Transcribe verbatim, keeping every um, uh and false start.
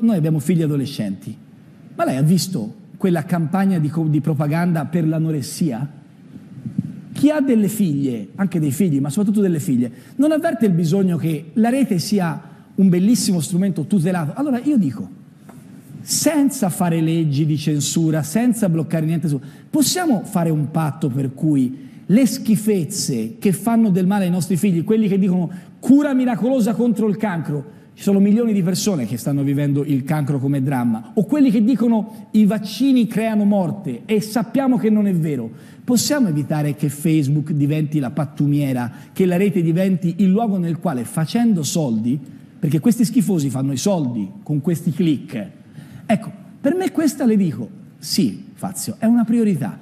Noi abbiamo figli adolescenti, ma lei ha visto quella campagna di, di propaganda per l'anoressia? Chi ha delle figlie, anche dei figli, ma soprattutto delle figlie, non avverte il bisogno che la rete sia un bellissimo strumento tutelato? Allora io dico, senza fare leggi di censura, senza bloccare niente, su, possiamo fare un patto per cui le schifezze che fanno del male ai nostri figli, quelli che dicono cura miracolosa contro il cancro, ci sono milioni di persone che stanno vivendo il cancro come dramma, o quelli che dicono i vaccini creano morte e sappiamo che non è vero. Possiamo evitare che Facebook diventi la pattumiera, che la rete diventi il luogo nel quale, facendo soldi, perché questi schifosi fanno i soldi con questi click. Ecco, per me questa, le dico, sì, Fazio, è una priorità.